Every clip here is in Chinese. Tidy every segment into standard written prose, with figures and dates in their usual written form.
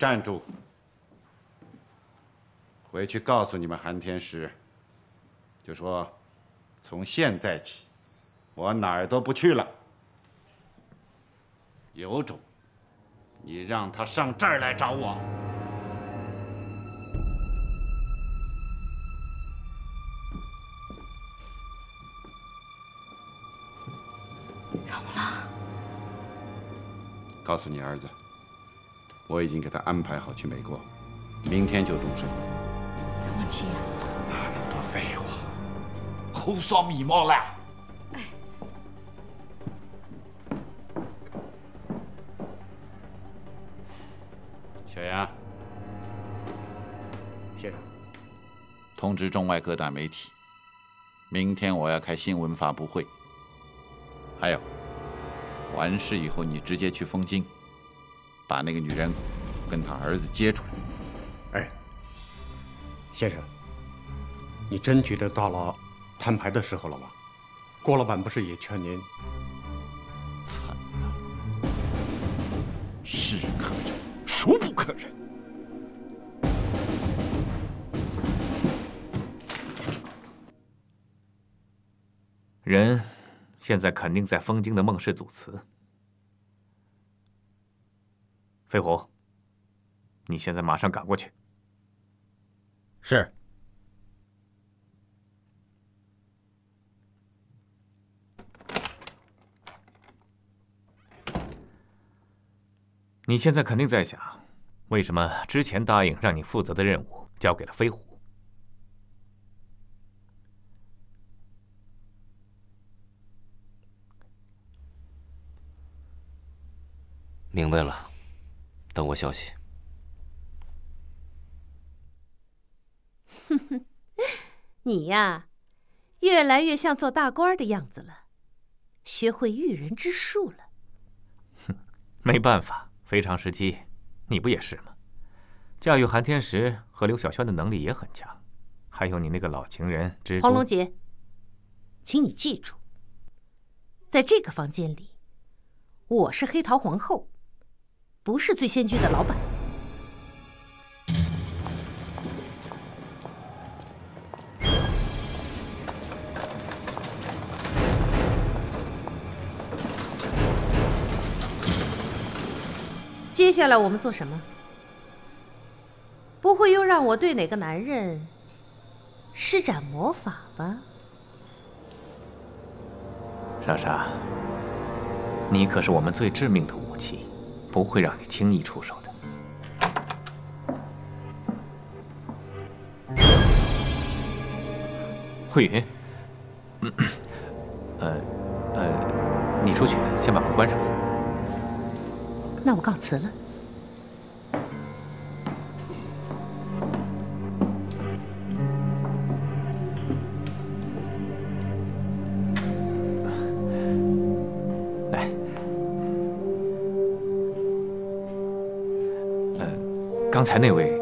站住！回去告诉你们韩天石，就说从现在起，我哪儿都不去了。有种，你让他上这儿来找我！ 怎么了？告诉你儿子，我已经给他安排好去美国，明天就动身。怎么去呀？哪那么多废话，胡说米毛嘞！哎，小杨，先生，通知中外各大媒体，明天我要开新闻发布会。 还有，完事以后你直接去枫泾，把那个女人跟她儿子接出来。哎，先生，你真觉得到了摊牌的时候了吗？郭老板不是也劝您？惨了，是可忍，孰不可忍！人。 现在肯定在枫泾的孟氏祖祠。飞虎，你现在马上赶过去。是。你现在肯定在想，为什么之前答应让你负责的任务交给了飞虎？ 明白了，等我消息。哼哼，你呀，越来越像做大官的样子了，学会驭人之术了。哼，没办法，非常时期，你不也是吗？驾驭韩天石和刘小轩的能力也很强，还有你那个老情人蜘蛛。黄龙杰，请你记住，在这个房间里，我是黑桃皇后。 不是醉仙居的老板。接下来我们做什么？不会又让我对哪个男人施展魔法吧？莎莎，你可是我们最致命的武器。 不会让你轻易出手的。慧云，你出去，先把门关上吧。那我告辞了。刚才那位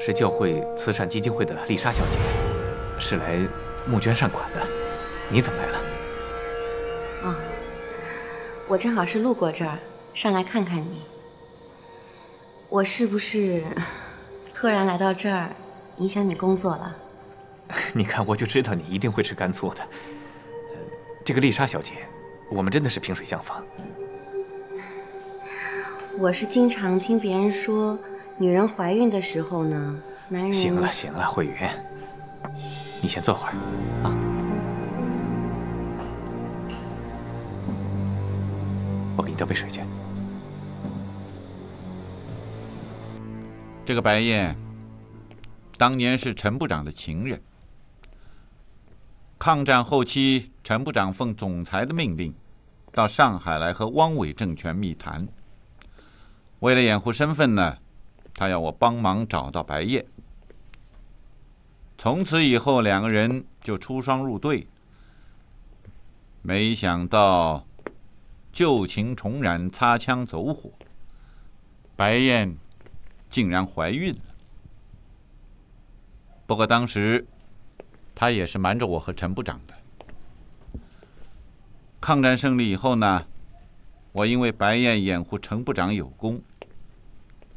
是教会慈善基金会的丽莎小姐，是来募捐善款的。你怎么来了？啊，我正好是路过这儿，上来看看你。我是不是突然来到这儿，影响你工作了？你看，我就知道你一定会吃干醋的。这个丽莎小姐，我们真的是萍水相逢。我是经常听别人说。 女人怀孕的时候呢，男人行了行了，慧云，你先坐会儿啊。我给你倒杯水去。这个白燕，当年是陈部长的情人。抗战后期，陈部长奉总裁的命令，到上海来和汪伪政权密谈。为了掩护身份呢。 他要我帮忙找到白夜。从此以后，两个人就出双入对。没想到旧情重燃，擦枪走火，白燕竟然怀孕了。不过当时她也是瞒着我和陈部长的。抗战胜利以后呢，我因为白燕掩护陈部长有功。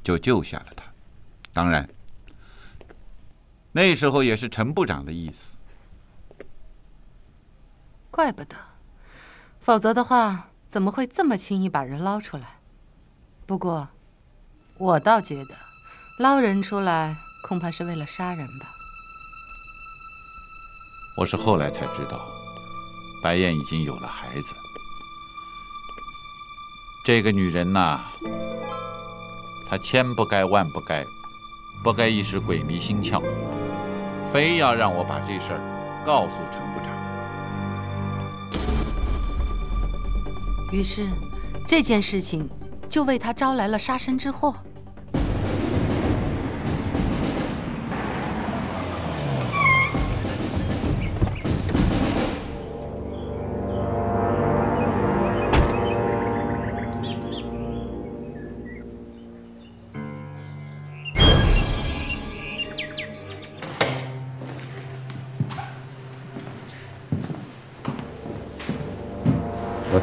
就救下了他。当然，那时候也是陈部长的意思。怪不得，否则的话怎么会这么轻易把人捞出来？不过，我倒觉得，捞人出来恐怕是为了杀人吧。我是后来才知道，白燕已经有了孩子。 这个女人呐，她千不该万不该，不该一时鬼迷心窍，非要让我把这事儿告诉陈部长。于是，这件事情就为她招来了杀身之祸。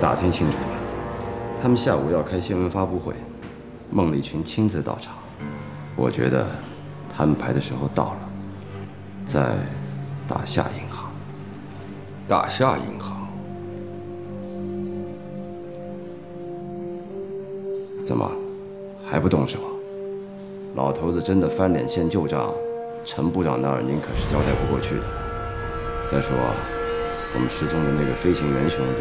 打听清楚了，他们下午要开新闻发布会，孟丽群亲自到场。我觉得他们排的时候到了，在大夏银行。大夏银行？怎么还不动手？老头子真的翻脸现旧账，陈部长那儿您可是交代不过去的。再说，我们失踪的那个飞行员兄弟。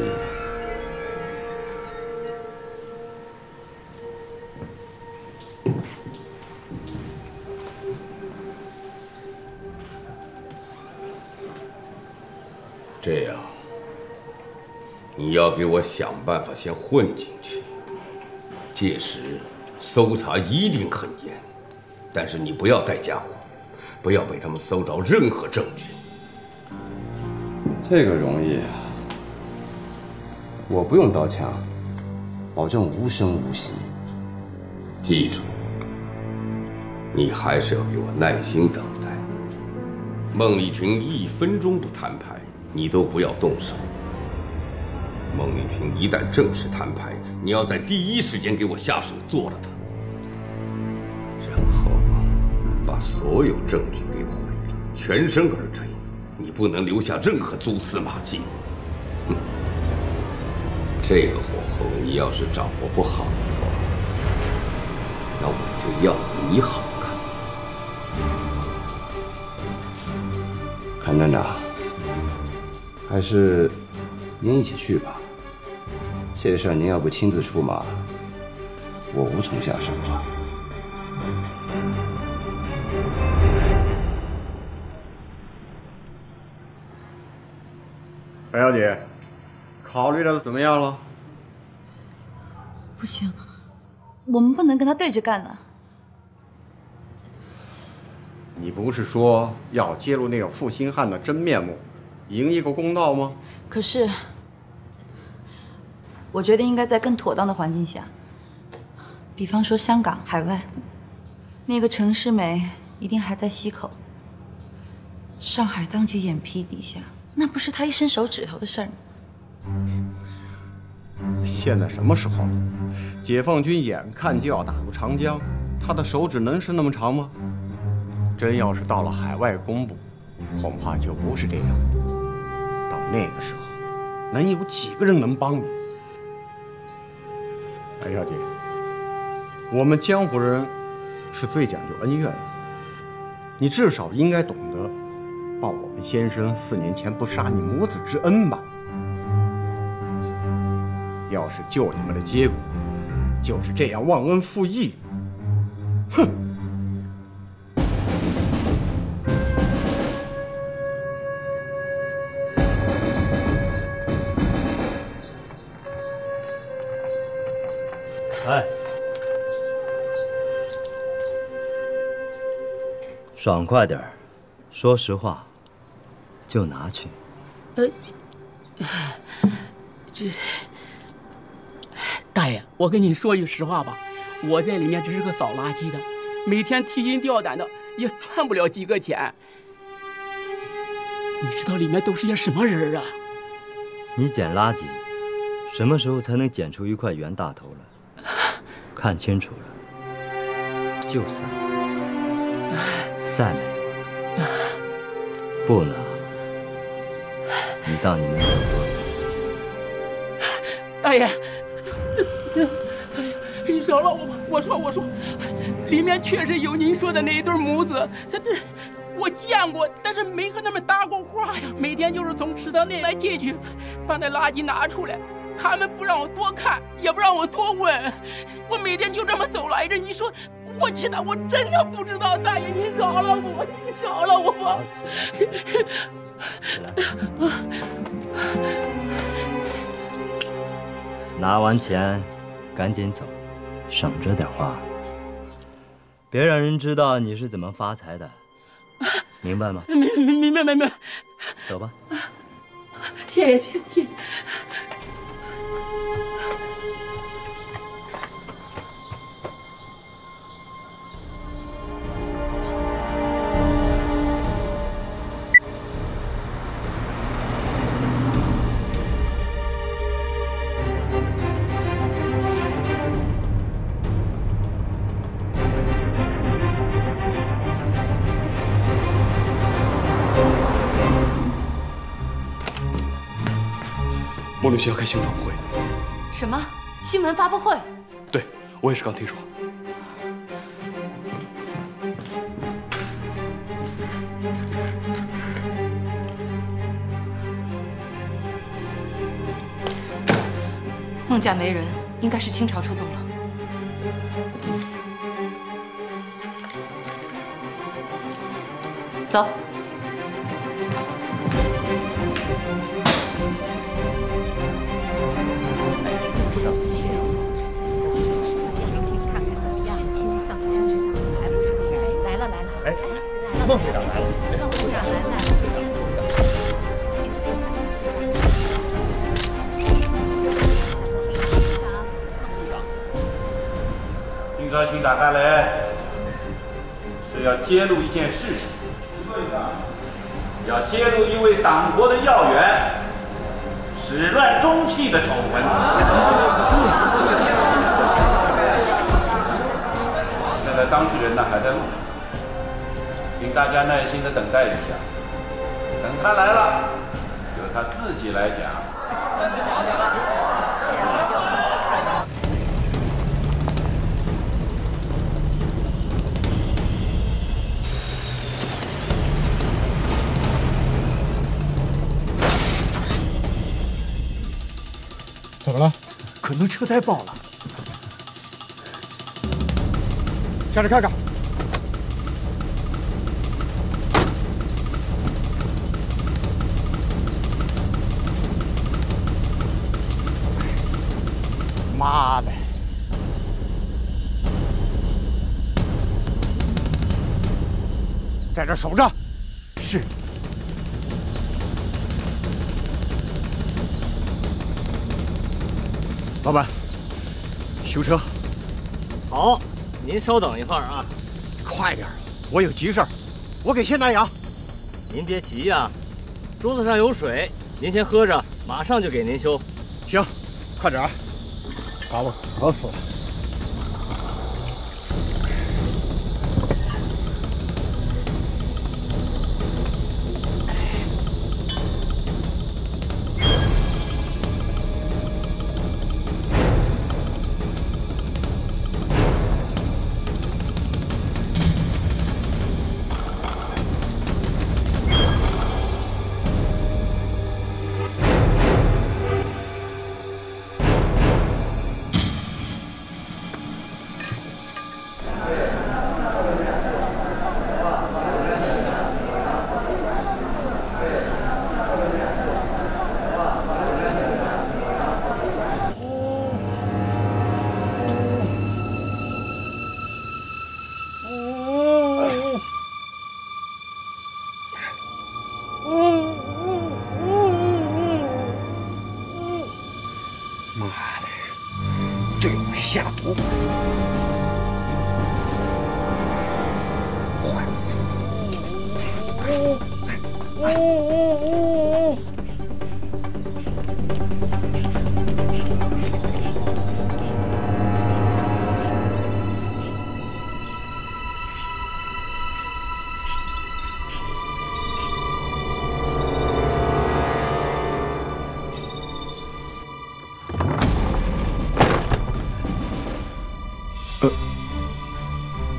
这样，你要给我想办法先混进去。届时搜查一定很严，但是你不要带家伙，不要被他们搜着任何证据。这个容易啊，我不用刀枪，保证无声无息。记住，你还是要给我耐心等待。孟丽群一分钟不摊牌。 你都不要动手，孟丽群一旦正式摊牌，你要在第一时间给我下手做了她，然后把所有证据给毁了，全身而退，你不能留下任何蛛丝马迹。哼，这个火候你要是掌握不好的话，那我就要你好看。韩站长。 还是您一起去吧。这事儿您要不亲自出马，我无从下手啊。白小姐，考虑的怎么样了？不行，我们不能跟他对着干呢。你不是说要揭露那个负心汉的真面目？ 赢一个公道吗？可是，我觉得应该在更妥当的环境下，比方说香港、海外，那个陈世美一定还在溪口。上海当局眼皮底下，那不是他一伸手指头的事儿吗？现在什么时候了？解放军眼看就要打入长江，他的手指能伸那么长吗？真要是到了海外公布，恐怕就不是这样。 那个时候，能有几个人能帮你？白小姐，我们江湖人是最讲究恩怨的，你至少应该懂得报我们先生4年前不杀你母子之恩吧？要是救你们的结果就是这样忘恩负义，哼！ 爽快点儿，说实话，就拿去。这大爷，我跟你说句实话吧，我在里面只是个扫垃圾的，每天提心吊胆的，也赚不了几个钱。你知道里面都是些什么人啊？你捡垃圾，什么时候才能捡出一块袁大头来？看清楚了，就散，再没有，不能。你到底能走多远？大爷，大爷，你饶了我吧！我说，里面确实有您说的那一对母子，他。 我见过，但是没和他们搭过话呀。每天就是从池塘那来进去，把那垃圾拿出来。他们不让我多看，也不让我多问。我每天就这么走来着。你说我气的，我真的不知道。大爷，你饶了我，你饶了我吧。拿完钱，赶紧走，省着点花，别让人知道你是怎么发财的。 明白吗？明白。走吧。谢谢。莫律师要开新闻发布会，什么新闻发布会？对，我也是刚听说。孟家没人，应该是清朝出动了。走。 孟队长来了，孟队长来了。新专区打开来，是要揭露一件事情，要揭露一位党国的要员始乱终弃的丑闻。现在当事人呢还在路上。 请大家耐心的等待一下，等他来了，由他自己来讲。怎么了？可能车胎爆了。下来看看。 妈的！在这守着。是。老板，修车。好，您稍等一会儿啊。快点，我有急事儿，我给谢南阳。您别急呀、啊，桌子上有水，您先喝着，马上就给您修。行，快点啊。 把我渴死了！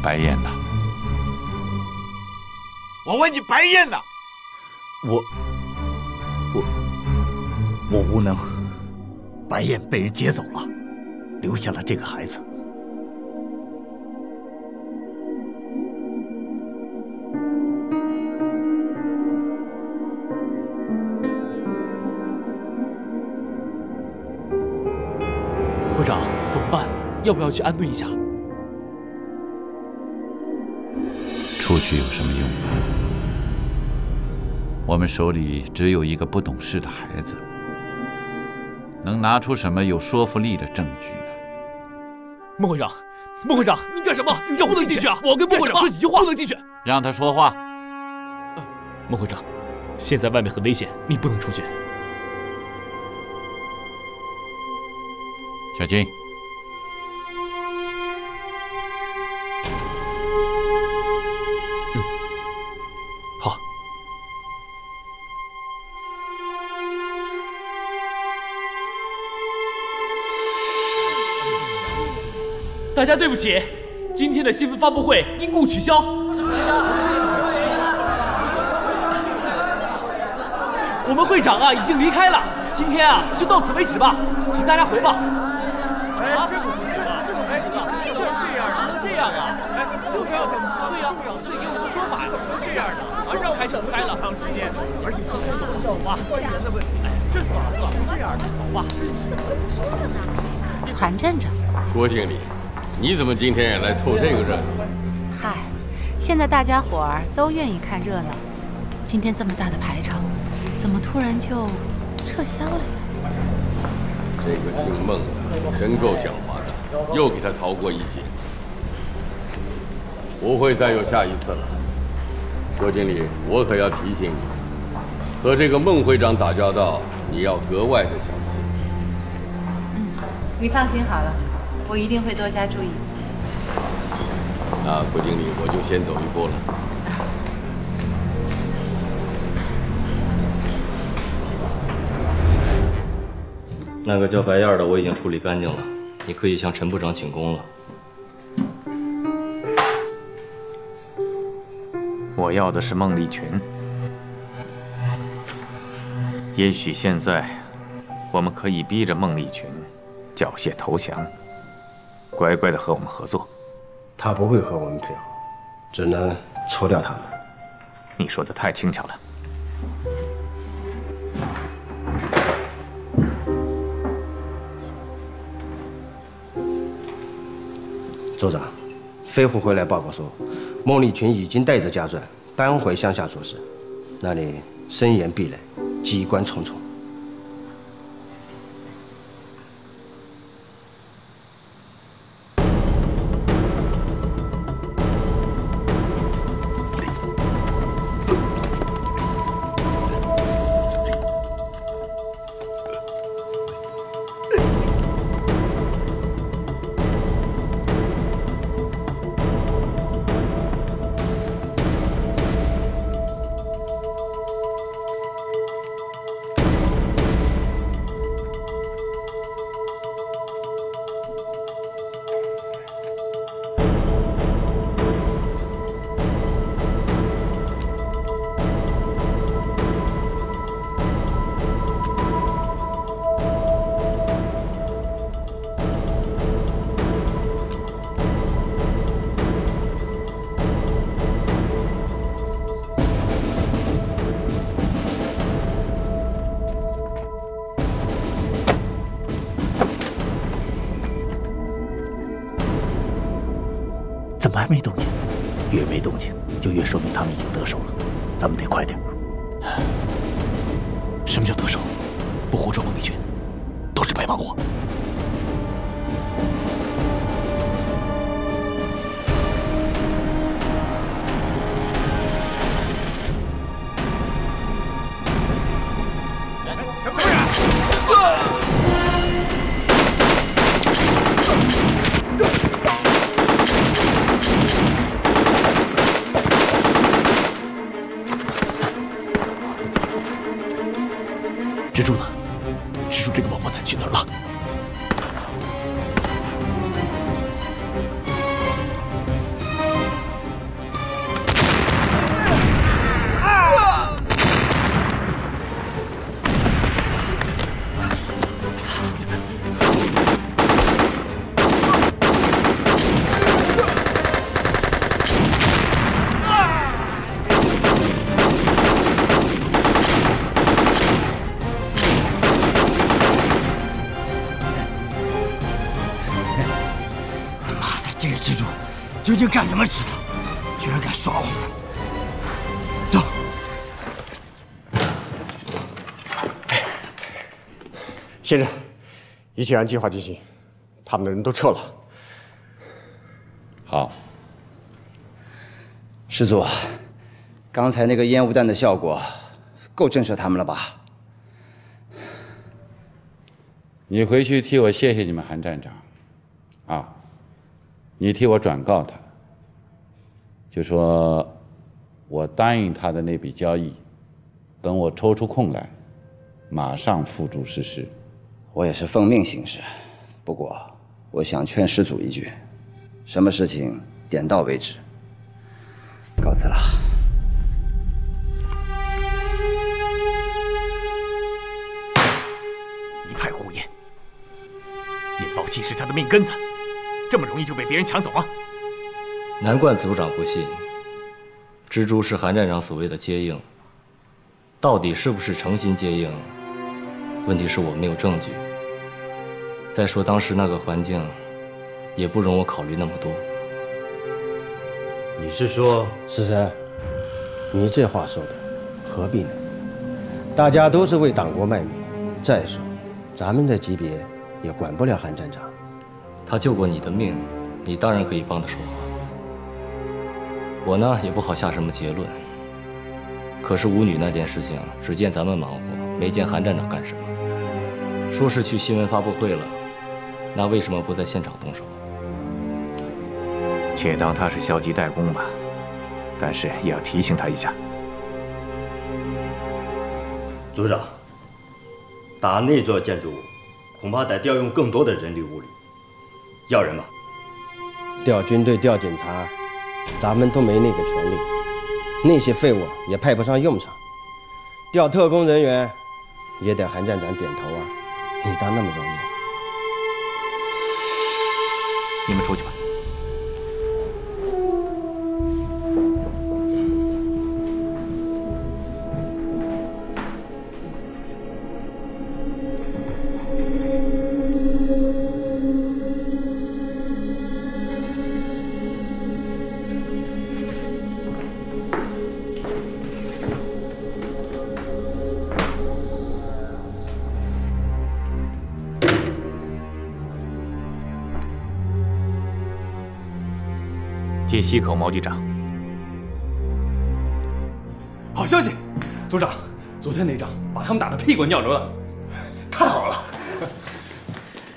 白燕呐！我问你，白燕呐！我无能，白燕被人接走了，留下了这个孩子。 科长，怎么办？要不要去安顿一下？出去有什么用啊？我们手里只有一个不懂事的孩子，能拿出什么有说服力的证据呢？孟会长，孟会长，你干什么？你让我不能进去啊！我跟孟会长说几句话，不能进去。让他说话。孟会长，现在外面很危险，你不能出去。 小金，好。大家对不起，今天的新闻发布会因故取消。我们会长啊已经离开了，今天啊就到此为止吧，请大家回吧。 还等待了长时间，而且走吧，官员的问题，这怎么这样？走吧，真是。韩站长，郭经理，你怎么今天也来凑这个热闹？嗨，现在大家伙儿都愿意看热闹，今天这么大的排场，怎么突然就撤销了呀？这个姓孟的真够狡猾的，又给他逃过一劫，不会再有下一次了。 郭经理，我可要提醒你，和这个孟会长打交道，你要格外的小心。嗯，你放心好了，我一定会多加注意。那郭经理，我就先走一步了。那个叫白燕的我已经处理干净了，你可以向陈部长请功了。 我要的是孟丽群。也许现在，我们可以逼着孟丽群缴械投降，乖乖的和我们合作。他不会和我们配合，只能除掉他们。你说的太轻巧了。组长，飞虎回来报告说。 孟丽群已经带着家眷搬回乡下做事，那里森严壁垒，机关重重。没动静，越没动静，就越说明他们已经得手了。咱们得快点。什么叫得手？不活捉孟丽群，都是白忙活。什么事啊？ 蜘蛛呢？蜘蛛这个王八蛋去哪儿了？这个蜘蛛究竟干什么吃的？居然敢耍我们！走。先生，一切按计划进行，他们的人都撤了。好。师祖，刚才那个烟雾弹的效果，够震慑他们了吧？ 你回去替我谢谢你们韩站长，啊，你替我转告他，就说我答应他的那笔交易，等我抽出空来，马上付诸实施。我也是奉命行事，不过我想劝师祖一句，什么事情点到为止。告辞了。 岂是他的命根子，这么容易就被别人抢走啊？难怪组长不信，蜘蛛是韩站长所谓的接应，到底是不是诚心接应？问题是我没有证据。再说当时那个环境，也不容我考虑那么多。你是说，师神？你这话说的，何必呢？大家都是为党国卖命。再说，咱们的级别。 也管不了韩站长，他救过你的命，你当然可以帮他说话。我呢也不好下什么结论。可是舞女那件事情，只见咱们忙活，没见韩站长干什么。说是去新闻发布会了，那为什么不在现场动手？且当他是消极怠工吧，但是也要提醒他一下。组长，打那座建筑物。 恐怕得调用更多的人力物力，要人吧，调军队、调警察，咱们都没那个权利，那些废物也派不上用场。调特工人员，也得韩站长点头啊，你当那么容易？你们出去吧。进西口，毛局长。好消息，组长，昨天那仗把他们打得屁滚尿流的，太好了。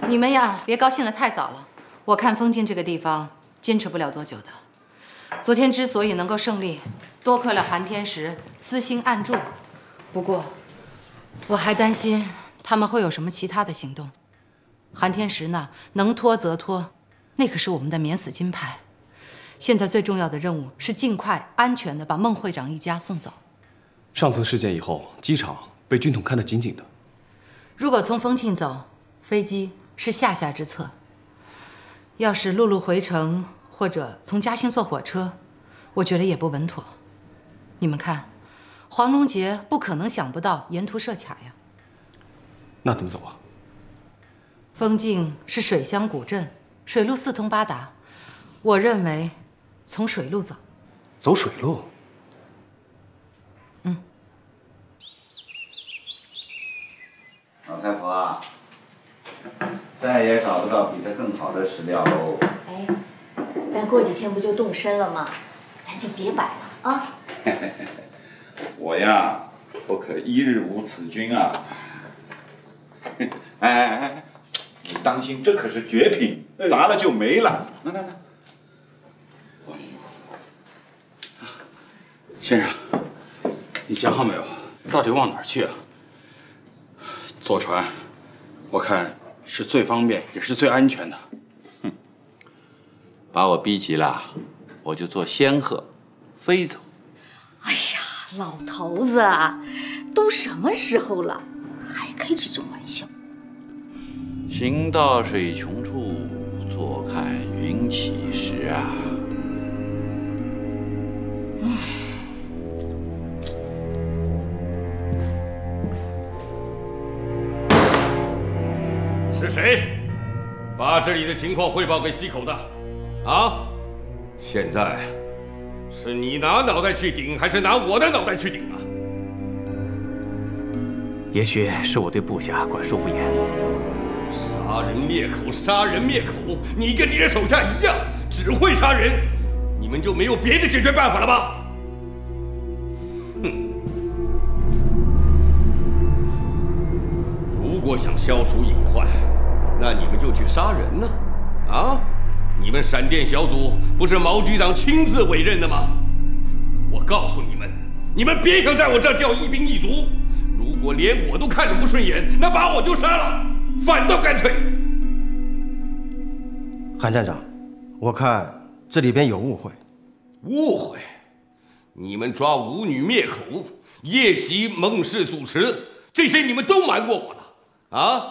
你们呀，别高兴得太早了。我看封禁这个地方坚持不了多久的。昨天之所以能够胜利，多亏了韩天石私心暗助。不过，我还担心他们会有什么其他的行动。韩天石呢，能拖则拖，那可是我们的免死金牌。 现在最重要的任务是尽快、安全地把孟会长一家送走。上次事件以后，机场被军统看得紧紧的。如果从丰庆走，飞机是下下之策；要是陆路回城或者从嘉兴坐火车，我觉得也不稳妥。你们看，黄龙杰不可能想不到沿途设卡呀。那怎么走啊？丰庆是水乡古镇，水路四通八达，我认为。 从水路走，走水路。嗯。老太婆啊，再也找不到比这更好的史料喽。哎，咱过几天不就动身了吗？咱就别摆了啊！我呀，不可一日无此君啊！哎哎哎，你当心，这可是绝品，砸了就没了。来来来。 先生，你想好没有？到底往哪儿去啊？坐船，我看是最方便也是最安全的。哼，把我逼急了，我就坐仙鹤，飞走。哎呀，老头子，都什么时候了，还开这种玩笑？行到水穷处，坐看云起时啊。嗯。 是谁把这里的情况汇报给西口的？啊！现在是你拿脑袋去顶，还是拿我的脑袋去顶啊？也许是我对部下管束不严。杀人灭口，杀人灭口！你跟你的手下一样，只会杀人。你们就没有别的解决办法了吗？ 如果想消除隐患，那你们就去杀人呢？啊！你们闪电小组不是毛局长亲自委任的吗？我告诉你们，你们别想在我这儿掉一兵一卒。如果连我都看着不顺眼，那把我就杀了，反倒干脆。韩站长，我看这里边有误会。误会？你们抓舞女灭口、夜袭孟氏祖祠，这些你们都瞒过我了。 啊，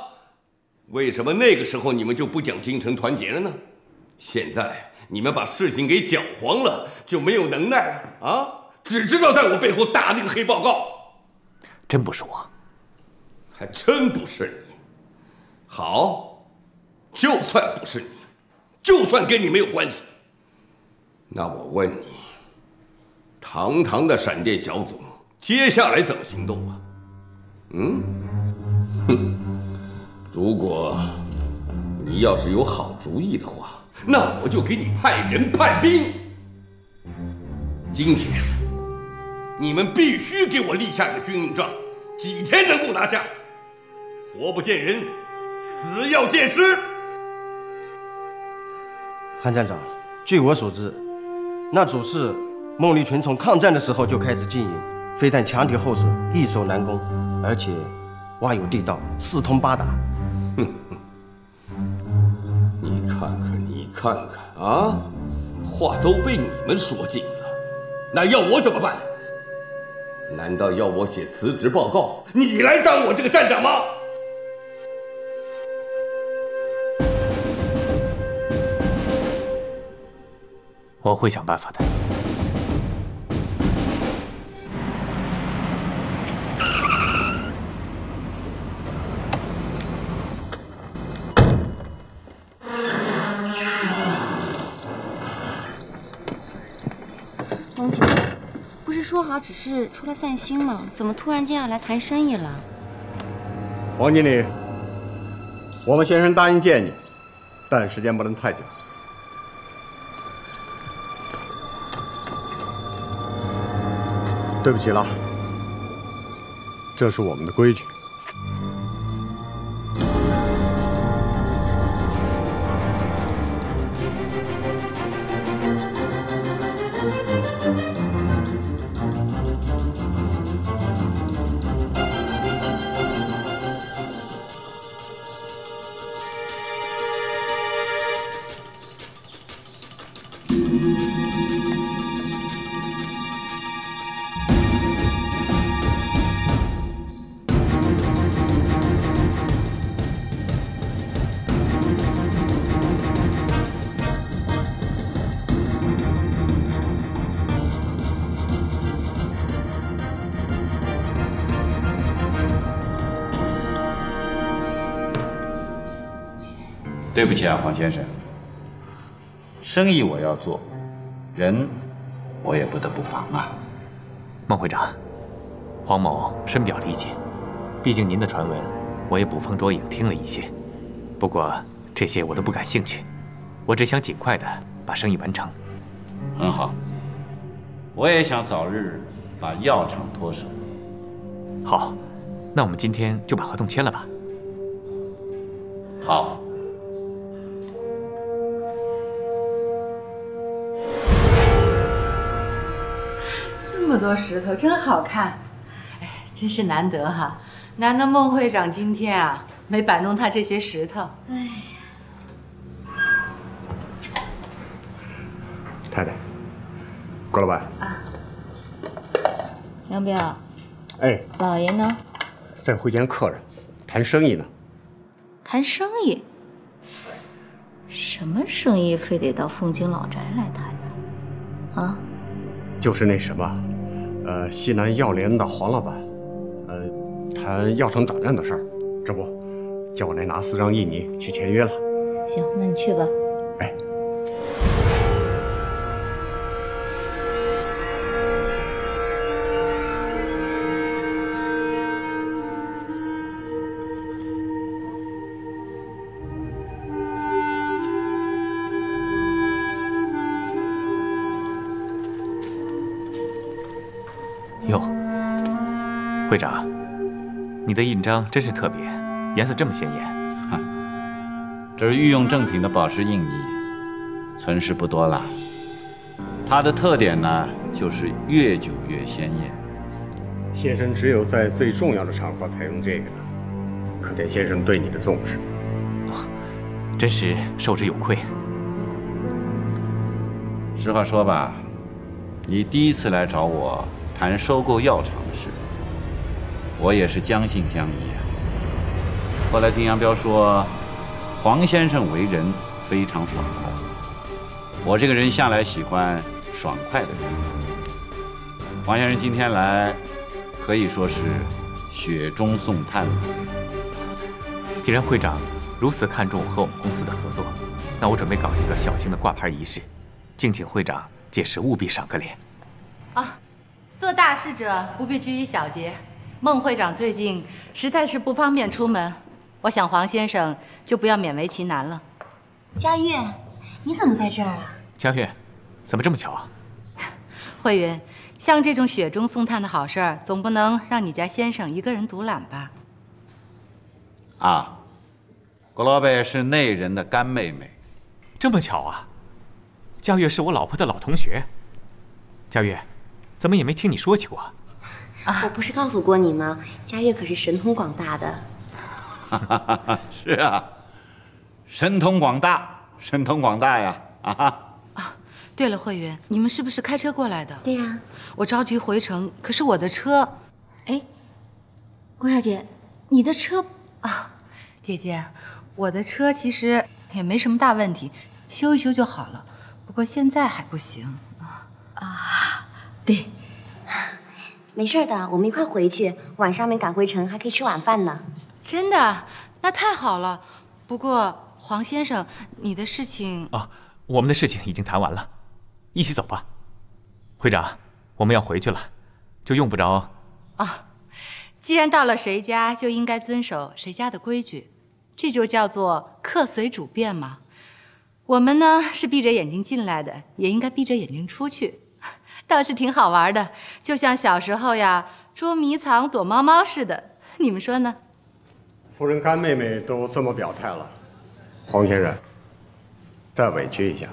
为什么那个时候你们就不讲精神团结了呢？现在你们把事情给搅黄了，就没有能耐了啊！只知道在我背后打那个黑报告，真不是我，还真不是你。好，就算不是你，就算跟你没有关系，那我问你，堂堂的闪电小组接下来怎么行动啊？嗯，哼。 如果你要是有好主意的话，那我就给你派人派兵。今天你们必须给我立下个军令状，几天能够拿下？活不见人，死要见尸。韩站长，据我所知，那主事孟丽群从抗战的时候就开始经营，非但强敌后手，易守难攻，而且挖有地道，四通八达。 你看看，你看看啊，话都被你们说尽了，那要我怎么办？难道要我写辞职报告，你来当我这个站长吗？我会想办法的。说好只是出来散心嘛，怎么突然间要来谈生意了？黄经理，我们先生答应见你，但时间不能太久。对不起了，这是我们的规矩。对不起啊，黄先生，生意我要做，人我也不得不防啊。孟会长，黄某深表理解，毕竟您的传闻我也捕风捉影听了一些，不过这些我都不感兴趣，我只想尽快的把生意完成。很好，我也想早日把药厂脱手。好，那我们今天就把合同签了吧。好。 这么多石头真好看，哎，真是难得哈！难得孟会长今天啊没摆弄他这些石头。哎呀，太太，郭老板啊，杨彪，哎，老爷呢？在会见客人，谈生意呢。谈生意？什么生意非得到凤京老宅来谈呢？啊？就是那什么。 西南药联的黄老板，谈药厂打仗的事儿，这不，叫我来拿4张印尼去签约了。行，那你去吧。哎。哟，会长，你的印章真是特别，颜色这么鲜艳。这是御用正品的宝石印泥，存世不多了。它的特点呢，就是越久越鲜艳。先生只有在最重要的场合才用这个，可见先生对你的重视。啊，真是受之有愧。实话说吧。 你第一次来找我谈收购药厂的事，我也是将信将疑啊。后来听杨彪说，黄先生为人非常爽快，我这个人向来喜欢爽快的人。黄先生今天来，可以说是雪中送炭了。既然会长如此看重我和我们公司的合作，那我准备搞一个小型的挂牌仪式，敬请会长。 届时务必赏个脸。啊，做大事者不必拘于小节。孟会长最近实在是不方便出门，我想黄先生就不要勉为其难了。佳悦，你怎么在这儿啊？佳悦，怎么这么巧啊？慧云，像这种雪中送炭的好事儿，总不能让你家先生一个人独揽吧？啊，郭老贝是内人的干妹妹，这么巧啊？ 佳悦是我老婆的老同学。佳悦，怎么也没听你说起过啊？我不是告诉过你吗？佳悦可是神通广大的。是啊，神通广大，神通广大呀！啊啊！对了，慧云，你们是不是开车过来的？对呀。我着急回城，可是我的车……哎，郭小姐，你的车啊？姐姐，我的车其实也没什么大问题，修一修就好了。 不过现在还不行啊啊！对，没事的，我们一块回去。晚上没赶回城，还可以吃晚饭呢。真的？那太好了。不过黄先生，你的事情……哦，我们的事情已经谈完了，一起走吧。会长，我们要回去了，就用不着……啊，既然到了谁家，就应该遵守谁家的规矩，这就叫做客随主便嘛。 我们呢是闭着眼睛进来的，也应该闭着眼睛出去，倒是挺好玩的，就像小时候呀捉迷藏、躲猫猫似的。你们说呢？夫人、干妹妹都这么表态了，黄先生，再委屈一下。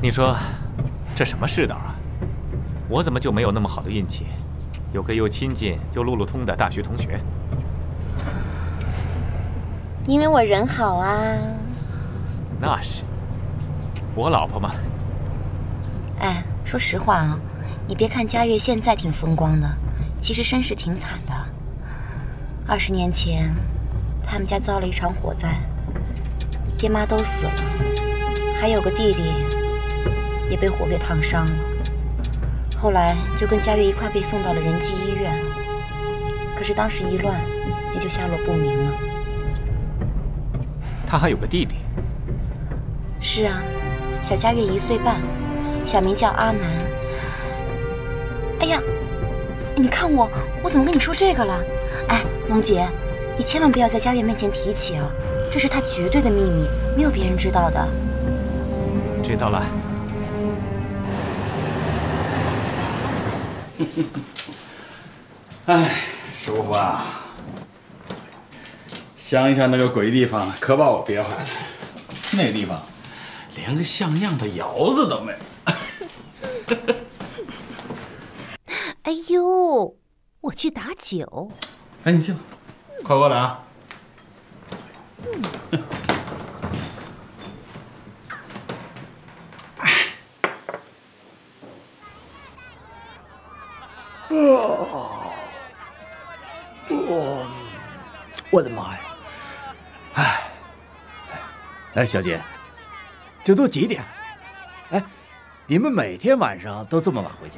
你说，这什么世道啊！我怎么就没有那么好的运气，有个又亲近又路路通的大学同学？因为我人好啊。那是，我老婆嘛。哎，说实话啊，你别看佳悦现在挺风光的，其实身世挺惨的。20年前，他们家遭了一场火灾，爹妈都死了，还有个弟弟。 也被火给烫伤了，后来就跟佳悦一块被送到了仁济医院。可是当时一乱，也就下落不明了。他还有个弟弟。是啊，小佳悦1岁半，小名叫阿南。哎呀，你看我怎么跟你说这个了？哎，萌姐，你千万不要在佳悦面前提起啊，这是他绝对的秘密，没有别人知道的。知道了。 哎，叔父啊，乡下那个鬼地方可把我憋坏了。那地方连个像样的窑子都没有。哎呦，我去打酒。哎，你去吧，快过来啊。我的妈呀！哎，哎，小姐，这都几点？哎，你们每天晚上都这么晚回家？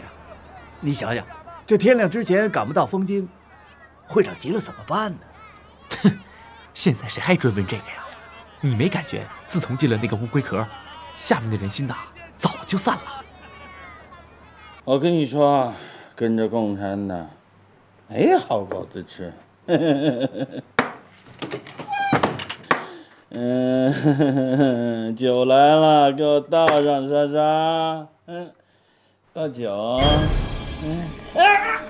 你想想，这天亮之前赶不到枫京，会长急了怎么办呢？哼，现在谁还追问这个呀？你没感觉自从进了那个乌龟壳，下面的人心呐早就散了。我跟你说，跟着共产党，没好果子吃。嗯，酒来了，给我倒上，莎莎。嗯，倒酒。嗯，啊，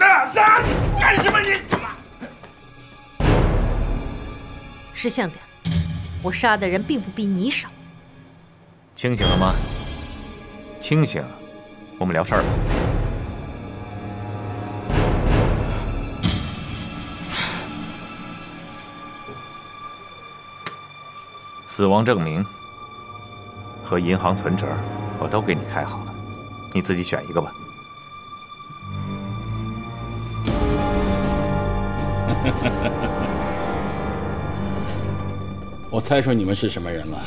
那啥，干什么你？他妈！识相点，我杀的人并不比你少。清醒了吗？清醒，我们聊事儿吧。 死亡证明和银行存折我都给你开好了，你自己选一个吧。我猜出你们是什么人了，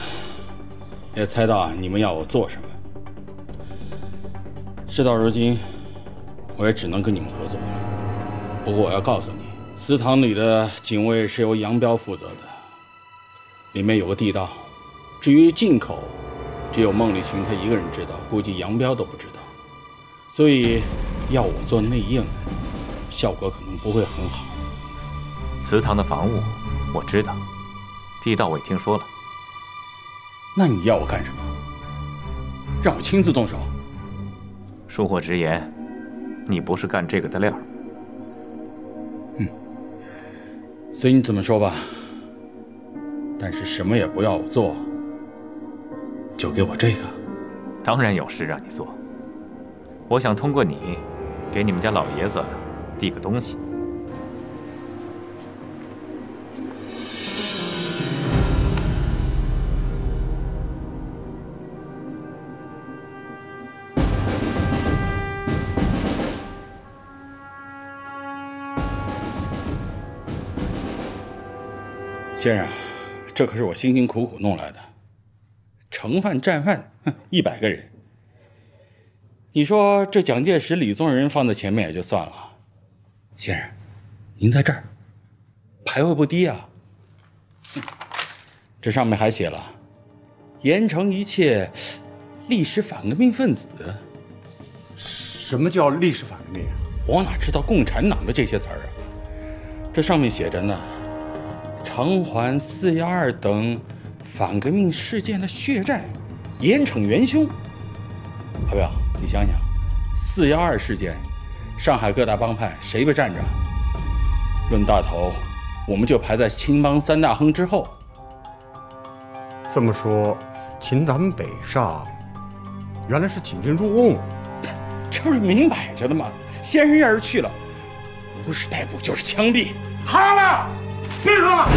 也猜到你们要我做什么。事到如今，我也只能跟你们合作。不过我要告诉你，祠堂里的警卫是由杨彪负责的。 里面有个地道，至于进口，只有孟丽群她一个人知道，估计杨彪都不知道，所以要我做内应，效果可能不会很好。祠堂的防务我知道，地道我也听说了。那你要我干什么？让我亲自动手？恕我直言，你不是干这个的料。嗯，随你怎么说吧。 但是什么也不要我做，就给我这个。当然有事让你做。我想通过你，给你们家老爷子递个东西。先生。 这可是我辛辛苦苦弄来的，盛饭战犯100个人。你说这蒋介石、李宗仁放在前面也就算了，先生，您在这儿，排位不低啊。这上面还写了，严惩一切历史反革命分子。什么叫历史反革命啊？我哪知道共产党的这些词儿啊？这上面写着呢。 偿还412等反革命事件的血债，严惩元凶。老表，你想想，412事件，上海各大帮派谁被占着？论大头，我们就排在青帮三大亨之后。这么说，秦南北上，原来是请君入瓮，这不是明摆着的吗？先生要是去了，不是逮捕就是枪毙。好了。 别说了，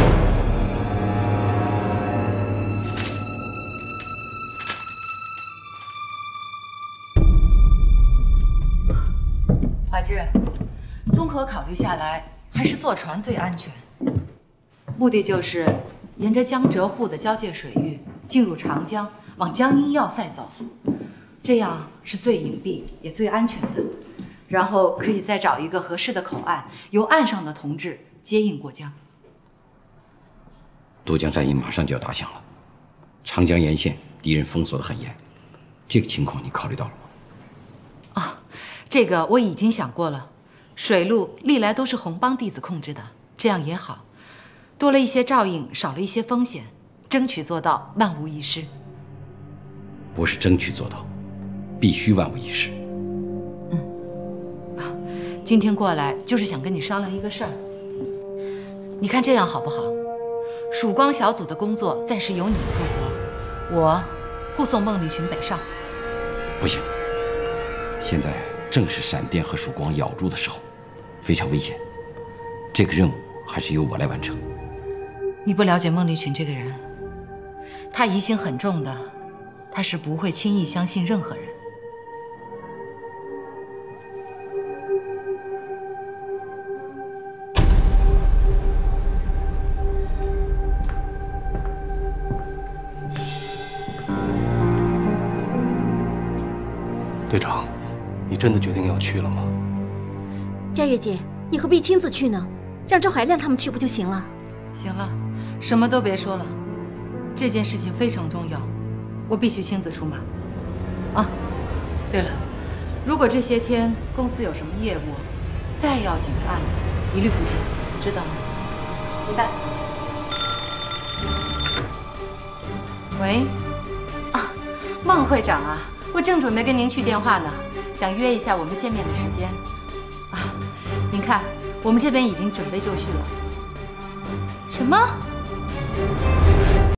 怀志，综合考虑下来，还是坐船最安全。目的就是沿着江浙沪的交界水域进入长江，往江阴要塞走，这样是最隐蔽也最安全的。然后可以再找一个合适的口岸，由岸上的同志接应过江。 渡江战役马上就要打响了，长江沿线敌人封锁得很严，这个情况你考虑到了吗？啊，这个我已经想过了。水路历来都是红帮弟子控制的，这样也好，多了一些照应，少了一些风险，争取做到万无一失。不是争取做到，必须万无一失。嗯，啊，今天过来就是想跟你商量一个事儿，你看这样好不好？ 曙光小组的工作暂时由你负责，我护送孟丽群北上。不行，现在正是闪电和曙光咬住的时候，非常危险。这个任务还是由我来完成。你不了解孟丽群这个人，他疑心很重的，他是不会轻易相信任何人。你真的决定要去了吗？佳悦姐，你何必亲自去呢？让赵海亮他们去不就行了？行了，什么都别说了，这件事情非常重要，我必须亲自出马。啊，对了，如果这些天公司有什么业务，再要紧的案子一律不接，知道吗？明白。喂，啊，孟会长啊，我正准备跟您去电话呢，想约一下我们见面的时间。 啊，您看，我们这边已经准备就绪了。什么？